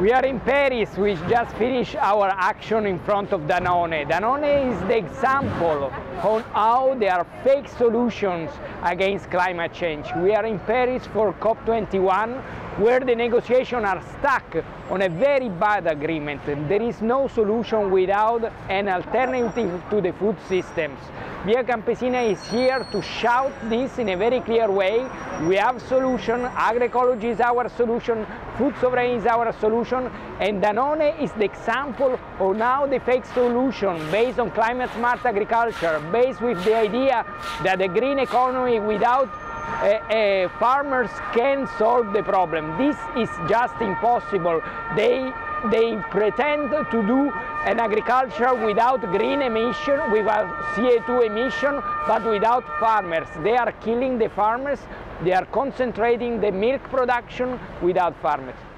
We are in Paris, we just finished our action in front of Danone. Danone is the example on how there are fake solutions against climate change. We are in Paris for COP 21, where the negotiations are stuck on a very bad agreement. There is no solution without an alternative to the food systems. Via Campesina is here to shout this in a very clear way. We have solution, agroecology is our solution, food sovereignty is our solution, and Danone is the example of now the fake solution based on climate smart agriculture, based with the idea that the green economy without farmers can solve the problem. This is just impossible. They pretend to do an agriculture without green emission, without CO2 emission, but without farmers. They are killing the farmers. They are concentrating the milk production without farmers.